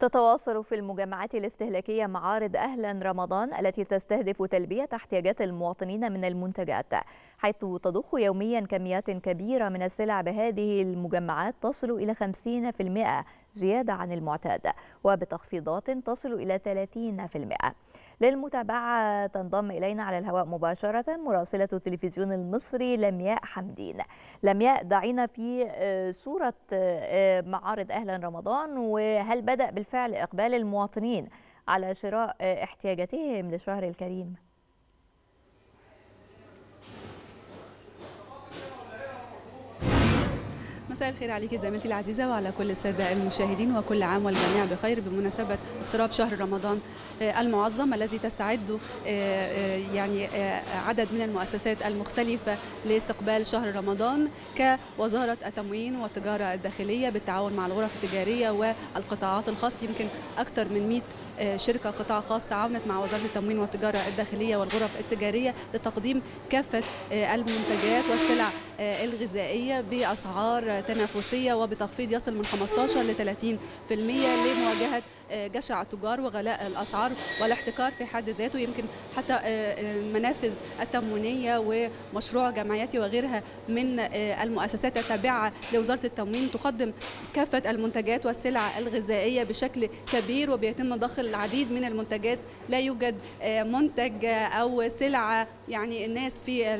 تتواصل في المجمعات الاستهلاكية معارض أهلا رمضان التي تستهدف تلبية احتياجات المواطنين من المنتجات، حيث تضخ يوميا كميات كبيرة من السلع بهذه المجمعات تصل إلى 50% زيادة عن المعتاد، وبتخفيضات تصل إلى 30%. للمتابعة تنضم إلينا على الهواء مباشرة مراسلة التلفزيون المصري لمياء حمدين. لمياء، ضعينا في صورة معارض أهلا رمضان، وهل بدأ بالفعل إقبال المواطنين على شراء احتياجاتهم للشهر الكريم؟ مساء الخير عليك زميلتي العزيزة وعلى كل السادة المشاهدين، وكل عام والجميع بخير بمناسبة اقتراب شهر رمضان المعظم الذي تستعد يعني عدد من المؤسسات المختلفة لاستقبال شهر رمضان كوزارة التموين والتجارة الداخلية بالتعاون مع الغرف التجارية والقطاعات الخاصة. يمكن أكثر من 100 شركة قطاع خاص تعاونت مع وزارة التموين والتجارة الداخلية والغرف التجارية لتقديم كافة المنتجات والسلع الغذائية بأسعار تنافسية وبتخفيض يصل من 15 ل 30% لمواجهة جشع التجار وغلاء الأسعار والاحتكار في حد ذاته. يمكن حتى المنافذ التموينية ومشروع جمعياتي وغيرها من المؤسسات التابعة لوزارة التموين تقدم كافة المنتجات والسلع الغذائية بشكل كبير، وبيتم ضخ العديد من المنتجات، لا يوجد منتج أو سلعة يعني الناس في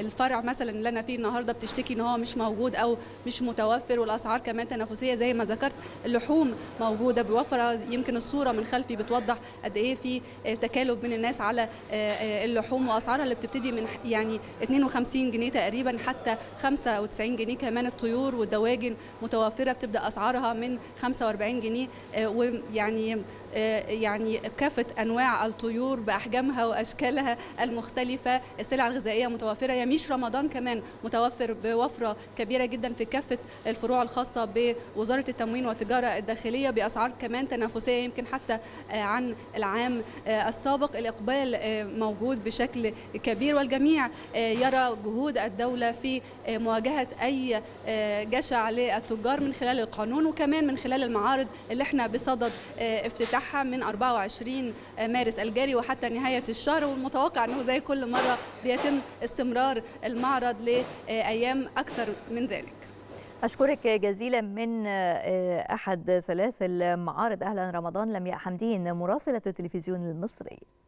الفرع مثلا لنا فيه النهارده بتشتكي ان هو مش موجود او مش متوفر، والاسعار كمان تنافسيه زي ما ذكرت. اللحوم موجوده بوفره، يمكن الصوره من خلفي بتوضح قد ايه في تكالب من الناس على اللحوم واسعارها اللي بتبتدي من يعني 52 جنيه تقريبا حتى 95 جنيه. كمان الطيور والدواجن متوفره بتبدا اسعارها من 45 جنيه، ويعني كافه انواع الطيور باحجامها واشكالها المختلفه. السلع الغذائيه متوفره. يميش رمضان كمان متوفر بوفرة كبيرة جدا في كافة الفروع الخاصة بوزارة التموين والتجارة الداخلية بأسعار كمان تنافسية يمكن حتى عن العام السابق. الإقبال موجود بشكل كبير، والجميع يرى جهود الدولة في مواجهة أي جشع للتجار من خلال القانون، وكمان من خلال المعارض اللي احنا بصدد افتتاحها من 24 مارس الجاري وحتى نهاية الشهر، والمتوقع أنه زي كل مرة بيتم استمرار المعرض لأيام أكثر من ذلك. أشكرك جزيلا. من أحد سلاسل معارض أهلا رمضان لمياء حمدين مراسلة التلفزيون المصري.